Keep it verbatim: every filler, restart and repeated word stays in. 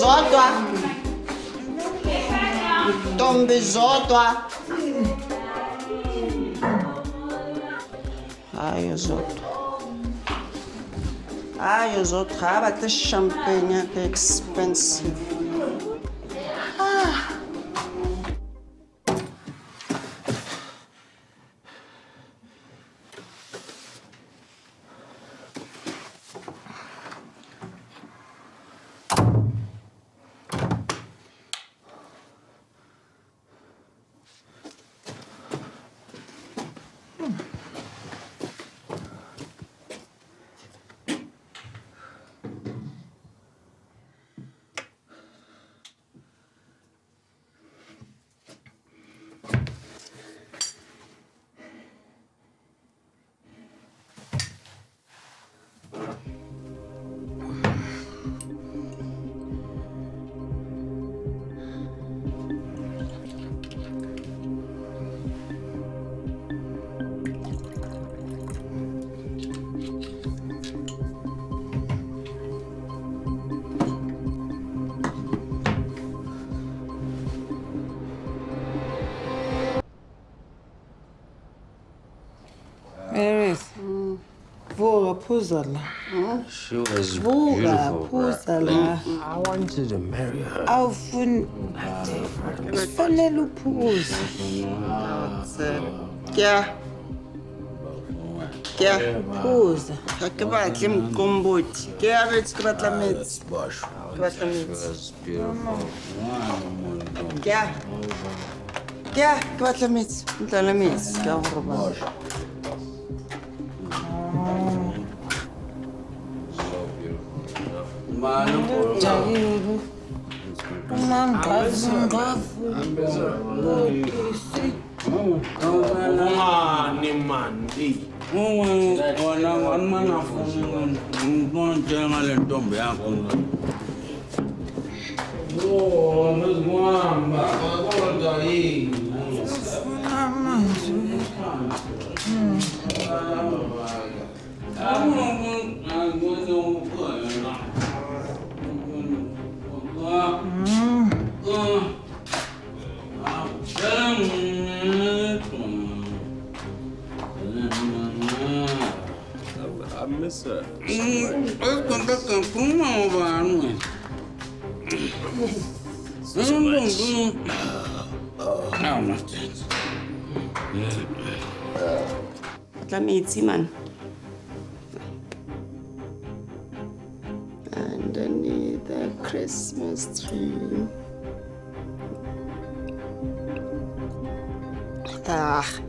zotwa, tombe zotwa. Ai os outros, ai os outros, how about this champagne at the expensive? Ah. She was beautiful. I wanted to marry her. I Yeah. Yeah. Pose. Yeah. I'm I miss her. So much. Let me eat, man. Underneath the Christmas tree. Ah.